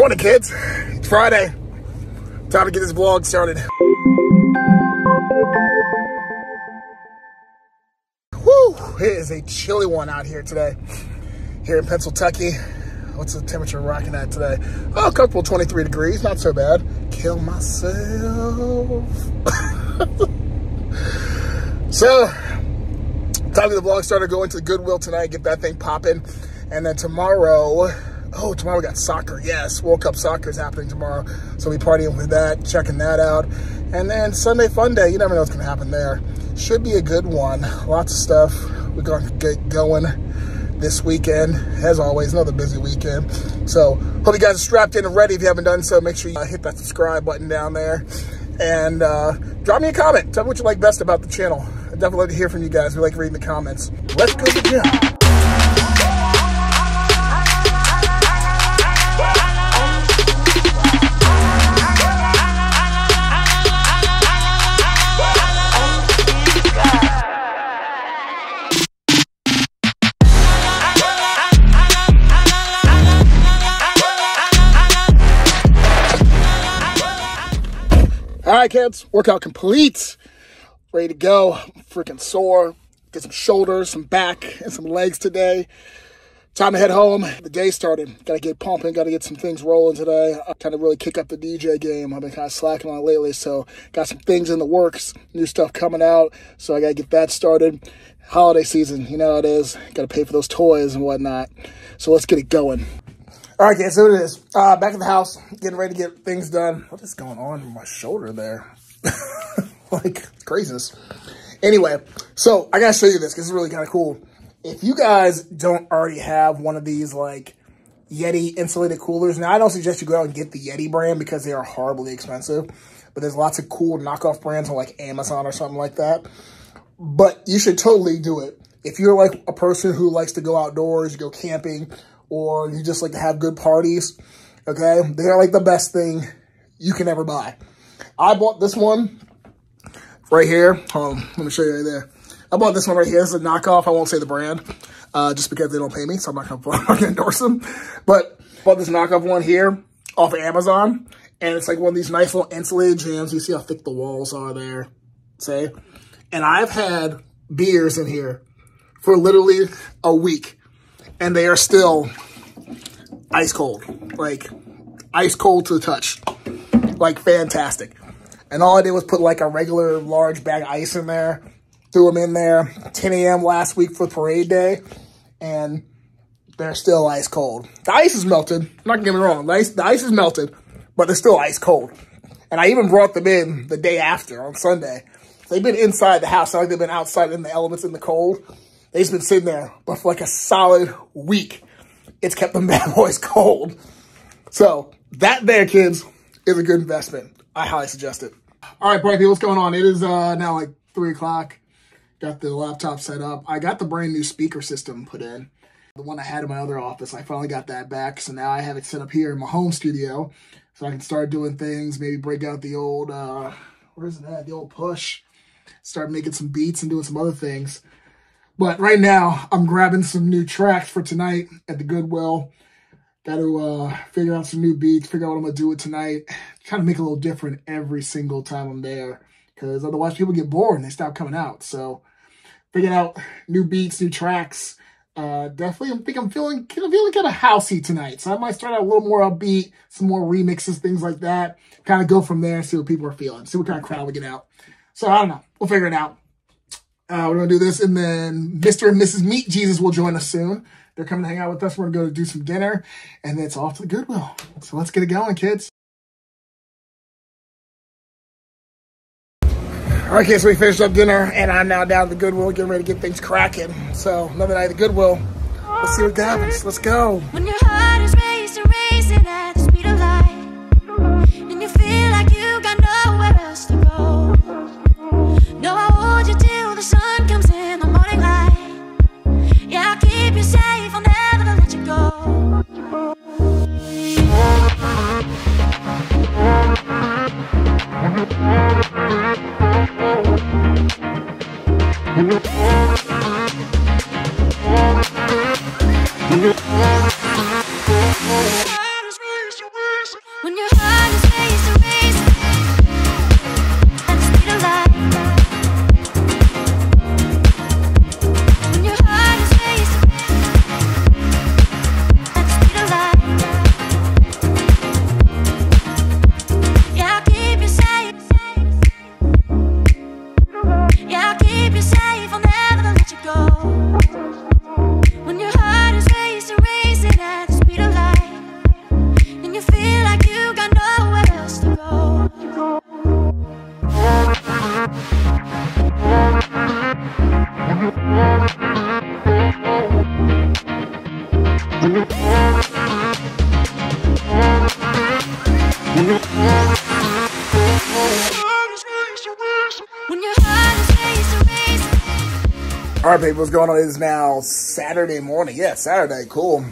Morning, kids. It's Friday. Time to get this vlog started. Woo! It is a chilly one out here today. Here in Pencil Tucky. What's the temperature rocking at today? Oh, comfortable 23 degrees. Not so bad. Kill myself. So, time to get the vlog started. Going to the Goodwill tonight. Get that thing popping. And then tomorrow... Oh, tomorrow we got soccer. Yes, World Cup soccer is happening tomorrow. So we'll be partying with that, checking that out. And then Sunday fun day. You never know what's going to happen there. Should be a good one. Lots of stuff we're going to get going this weekend. As always, another busy weekend. So hope you guys are strapped in and ready. If you haven't done so, make sure you hit that subscribe button down there. And drop me a comment. Tell me what you like best about the channel. I'd definitely love to hear from you guys. We like reading the comments. Let's go to the gym. All right, kids, workout complete. Ready to go. I'm freaking sore. Did some shoulders, some back, and some legs today. Time to head home. The day started. Got to get pumping. Got to get some things rolling today. I'm trying to really kick up the DJ game. I've been kind of slacking on it lately, so got some things in the works. New stuff coming out, so I got to get that started. Holiday season, you know how it is. Got to pay for those toys and whatnot. So let's get it going. All right, guys, so it is. Back at the house, getting ready to get things done. What is going on with my shoulder there? Like, craziness. Anyway, so I got to show you this because it's really kind of cool. If you guys don't already have one of these, like, Yeti insulated coolers. Now, I don't suggest you go out and get the Yeti brand because they are horribly expensive. But there's lots of cool knockoff brands on, like, Amazon or something like that. But you should totally do it. If you're, like, a person who likes to go outdoors, you go camping, or you just like to have good parties, okay? They are like the best thing you can ever buy. I bought this one right here. Hold on, let me show you right there. I bought this one right here. This is a knockoff. I won't say the brand just because they don't pay me, so I'm not going to endorse them. But I bought this knockoff one here off of Amazon, and it's like one of these nice little insulated jams. You see how thick the walls are there, see? And I've had beers in here for literally a week. And they are still ice cold, like ice cold to the touch, like fantastic. And all I did was put like a regular large bag of ice in there, threw them in there, 10 a.m. last week for parade day, and they're still ice cold. The ice is melted, I'm not gonna get me wrong, the ice is melted, but they're still ice cold. And I even brought them in the day after on Sunday. They've been inside the house, not like they've been outside in the elements in the cold. They've been sitting there, but for like a solid week, it's kept them bad boys cold. So that there, kids, is a good investment. I highly suggest it. All right, bright people, what's going on? It is now like 3 o'clock. Got the laptop set up. I got the brand new speaker system put in. The one I had in my other office, I finally got that back. So now I have it set up here in my home studio so I can start doing things, maybe break out the old, where is that? The old Push. Start making some beats and doing some other things. But right now, I'm grabbing some new tracks for tonight at the Goodwill. Got to figure out some new beats, figure out what I'm going to do with tonight. Kind of make it a little different every single time I'm there. Because otherwise, people get bored and they stop coming out. So, figuring out new beats, new tracks. Definitely, I think I'm feeling kind of housey tonight. So, I might start out a little more upbeat, some more remixes, things like that. Kind of go from there and see what people are feeling. See what kind of crowd we get out. So, I don't know. We'll figure it out. We're going to do this, and then Mr. and Mrs. Meat Jesus will join us soon. They're coming to hang out with us. We're going to go do some dinner, and then it's off to the Goodwill. So let's get it going, kids. All right, kids, we finished up dinner, and I'm now down to the Goodwill getting ready to get things cracking. So another night at the Goodwill. Let's see what happens. Let's go. When your heart is racing at the speed of light, and you feel like you got nowhere else to go, no, I hold you down. The sun comes in the morning light. Yeah, I'll keep you safe. I'll never let you go. All right, people, what's going on? It is now Saturday morning. Yeah, Saturday, cool.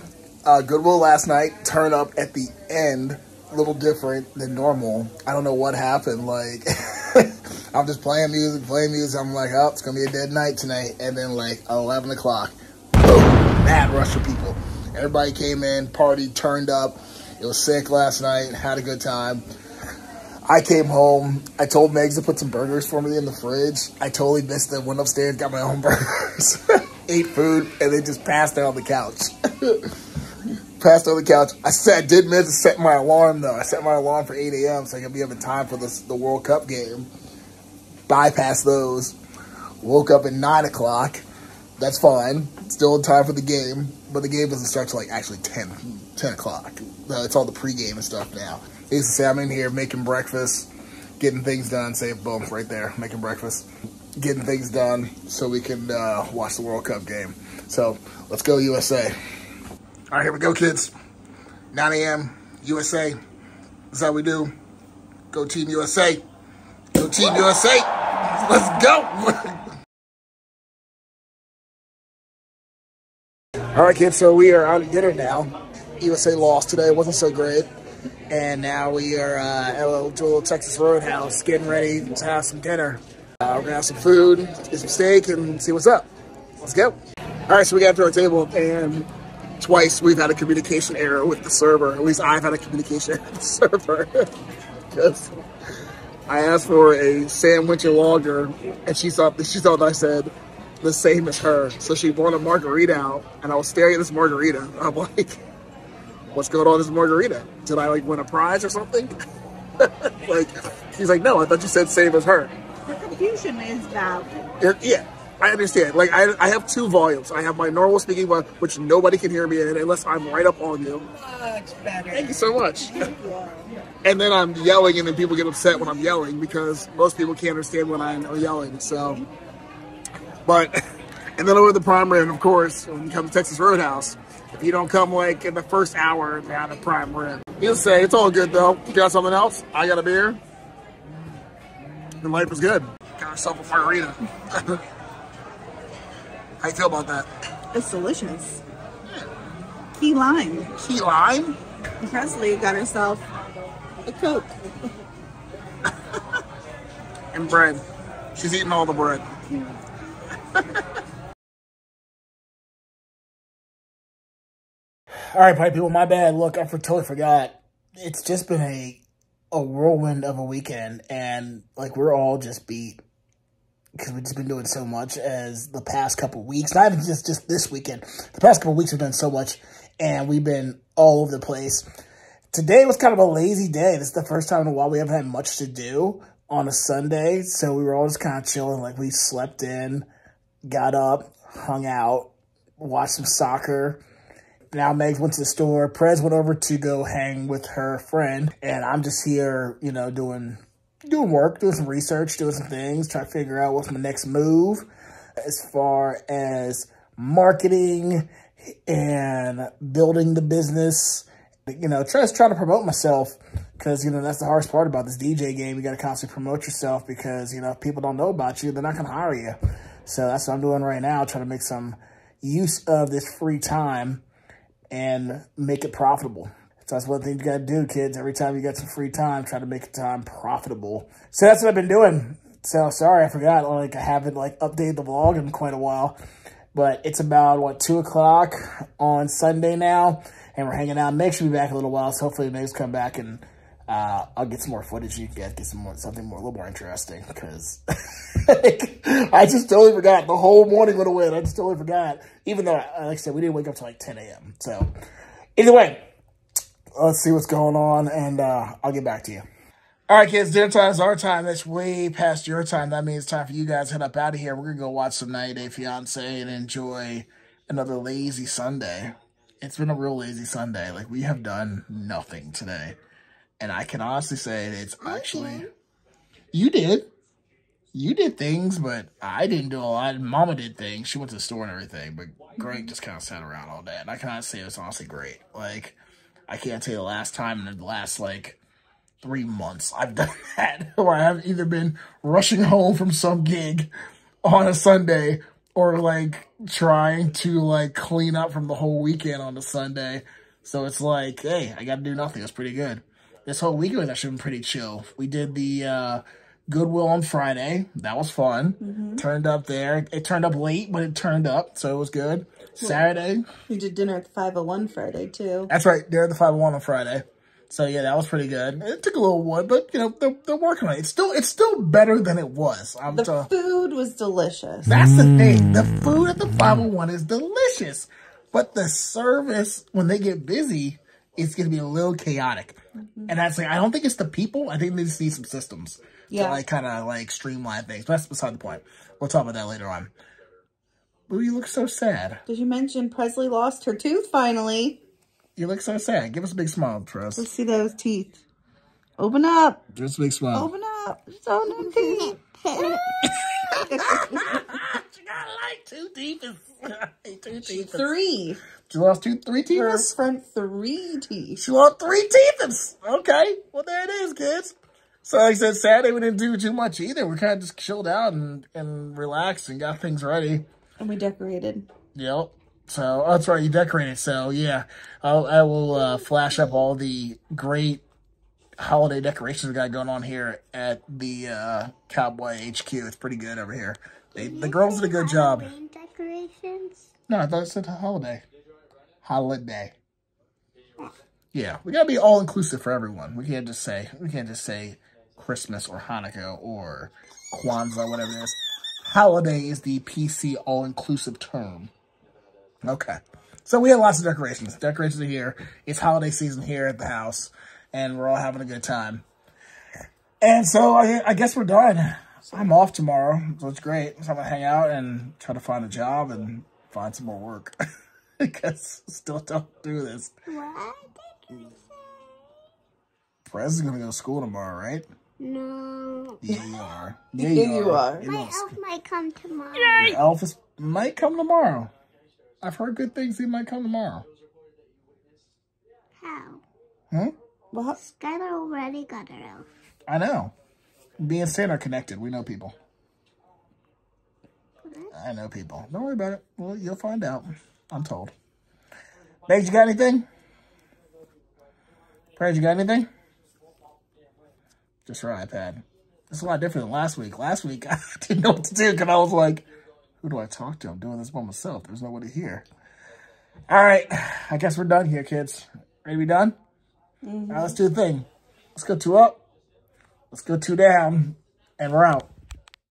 Goodwill last night turned up at the end a little different than normal. I don't know what happened. Like, I'm just playing music. I'm like, oh, it's going to be a dead night tonight. And then, like, 11 o'clock, boom, mad rush of people. Everybody came in, partied, turned up. It was sick last night, had a good time. I came home. I told Megs to put some burgers for me in the fridge. I totally missed them. Went upstairs, got my own burgers, ate food, and then just passed out on the couch. Passed out on the couch. I did miss setting my alarm, though. I set my alarm for 8 a.m. so I could be up in time for the World Cup game. Bypassed those. Woke up at 9 o'clock. That's fine. Still in time for the game. But the game doesn't start till, like, actually 10 o'clock. It's all the pregame and stuff now. I used to say I'm in here making breakfast, getting things done. Say, boom, right there, making breakfast, getting things done so we can watch the World Cup game. So let's go USA. All right, here we go, kids. 9 a.m., USA. That's how we do. Go Team USA. Go Team USA. Let's go. All right, kids, so we are out at dinner now. USA lost today. It wasn't so great. And now we are at a little Texas Roadhouse, getting ready to have some dinner. We're gonna have some food, get some steak, and see what's up. Let's go. All right, so we got to our table, and twice we've had a communication error with the server. At least I've had a communication error with the server. Because I asked for a sandwich and lager, and she thought I said the same as her. So she brought a margarita out, and I was staring at this margarita. I'm like, what's going on with this margarita? Did I, like, win a prize or something? Like, she's like, no, I thought you said same as her. The confusion is valid. Yeah, I understand. Like, I have two volumes. I have my normal speaking volume, which nobody can hear me in unless I'm right up on you. Much better. Thank you so much. Yeah. And then I'm yelling, and then people get upset when I'm yelling because most people can't understand when I'm yelling, so. But, and then over the prime rib, of course, when you come to Texas Roadhouse, if you don't come, like, in the first hour, they have a prime rib. He'll say, it's all good, though. You got something else? I got a beer. And life is good. Got yourself a margarita. How you feel about that? It's delicious. Yeah. Key lime. Key lime? Presley got herself a Coke. And bread. She's eating all the bread. Yeah. All right, party people, my bad. Look, I totally forgot. It's just been a whirlwind of a weekend, and, like, we're all just beat because we've just been doing so much as the past couple weeks. Not even just this weekend. The past couple weeks we've done so much, and we've been all over the place. Today was kind of a lazy day. This is the first time in a while we haven't had much to do on a Sunday, so we were all just kind of chilling. Like, we slept in, got up, hung out, watched some soccer. Now Meg went to the store. Prez went over to go hang with her friend. And I'm just here, you know, doing work, doing some research, doing some things, trying to figure out what's my next move as far as marketing and building the business. You know, just trying to promote myself because, you know, that's the hardest part about this DJ game. You got to constantly promote yourself because, you know, if people don't know about you, they're not going to hire you. So that's what I'm doing right now, trying to make some use of this free time and make it profitable. So that's one thing you gotta do, kids. Every time you got some free time, try to make time profitable. So that's what I've been doing. So sorry, I forgot. Like, I haven't, like, updated the vlog in quite a while. But it's about, what, 2 o'clock on Sunday now. And we're hanging out. Meg should be back in a little while. So hopefully Meg's come back and I'll get some more footage. You guys get some more, something more, a little more interesting. Because I just totally forgot. The whole morning went away. And I just totally forgot. Even though, like I said, we didn't wake up till like 10 a.m. So, either way, let's see what's going on, and I'll get back to you. All right, kids, dinner time is our time. That's way past your time. That means it's time for you guys to head up out of here. We're going to go watch some 90 Day Fiance and enjoy another lazy Sunday. It's been a real lazy Sunday. Like, we have done nothing today. And I can honestly say it's actually... You did. You did things, but I didn't do a lot. Mama did things. She went to the store and everything, but Greg just kind of sat around all day. And I can honestly say it was honestly great. Like, I can't tell you the last time in the last, like, 3 months I've done that. Where I've either been rushing home from some gig on a Sunday or like trying to like clean up from the whole weekend on a Sunday. So it's like, hey, I got to do nothing. That's pretty good. This whole weekend was actually been pretty chill. We did the Goodwill on Friday. That was fun. Mm-hmm. Turned up there. It turned up late, but it turned up, so it was good. Saturday. We did dinner at the 501 Friday, too. That's right. Dinner at the 501 on Friday. So, yeah, that was pretty good. It took a little while, but, you know, they're working on it. It's still better than it was. The food was delicious. That's the thing. The food at the 501 is delicious. But the service, when they get busy, it's going to be a little chaotic. Mm-hmm. And that's like, I don't think it's the people. I think they just need some systems to like kind of like streamline things. But that's beside the point. We'll talk about that later on. Ooh, you look so sad. Did you mention Presley lost her tooth finally? You look so sad. Give us a big smile, Press. Let's see those teeth. Open up. Give us a big smile. Open up. It's on her teeth. She got like two teeth. Three. She lost three teeth? Her front three teeth. She lost three teeth. Okay. Well, there it is, kids. So, like I said, Saturday we didn't do too much either. We kind of just chilled out and relaxed and got things ready. And we decorated. Yep. So, oh, that's right, you decorated. So, yeah, I will flash up all the great holiday decorations we got going on here at the Cowboy HQ. It's pretty good over here. The girls did a good job. Decorations? No, I thought it said holiday. Holiday. Yeah, we got to be all-inclusive for everyone. We can't just say Christmas or Hanukkah or Kwanzaa, whatever it is. Holiday is the PC all-inclusive term. Okay. So we had lots of decorations. Decorations are here. It's holiday season here at the house, and we're all having a good time. And so I guess we're done. I'm off tomorrow, so it's great. So I'm going to hang out and try to find a job and find some more work. Because still don't do this. What did you say? Prez is going to go to school tomorrow, right? No. Yeah, you are. Yeah, you are. My elf might come tomorrow. Your elf might come tomorrow. I've heard good things. He might come tomorrow. How? Hmm? What? Skylar already got her elf. I know. Me and Santa are connected. We know people. What? I know people. Don't worry about it. Well, you'll find out. I'm told. Babe, you got anything? Prez, you got anything? Just her iPad. It's a lot different than last week. Last week, I didn't know what to do because I was like, who do I talk to? I'm doing this by myself. There's nobody here. All right. I guess we're done here, kids. Ready to be done? Mm-hmm. All right, let's do the thing. Let's go two up. Let's go two down. And we're out.